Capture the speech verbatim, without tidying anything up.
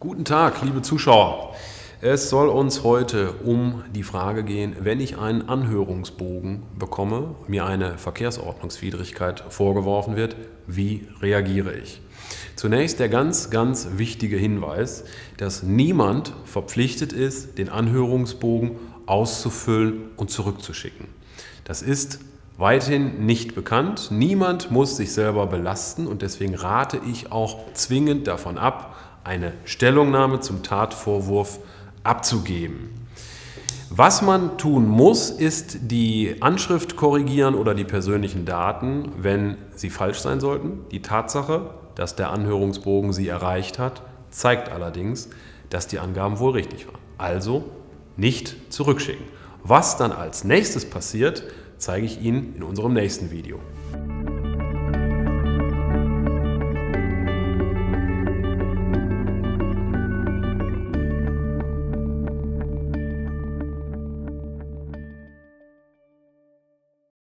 Guten Tag, liebe Zuschauer. Es soll uns heute um die Frage gehen, wenn ich einen Anhörungsbogen bekomme, mir eine Verkehrsordnungswidrigkeit vorgeworfen wird, wie reagiere ich? Zunächst der ganz, ganz wichtige Hinweis, dass niemand verpflichtet ist, den Anhörungsbogen auszufüllen und zurückzuschicken. Das ist weithin nicht bekannt. Niemand muss sich selber belasten und deswegen rate ich auch zwingend davon ab, eine Stellungnahme zum Tatvorwurf abzugeben. Was man tun muss, ist die Anschrift korrigieren oder die persönlichen Daten, wenn sie falsch sein sollten. Die Tatsache, dass der Anhörungsbogen sie erreicht hat, zeigt allerdings, dass die Angaben wohl richtig waren. Also nicht zurückschicken. Was dann als nächstes passiert, zeige ich Ihnen in unserem nächsten Video.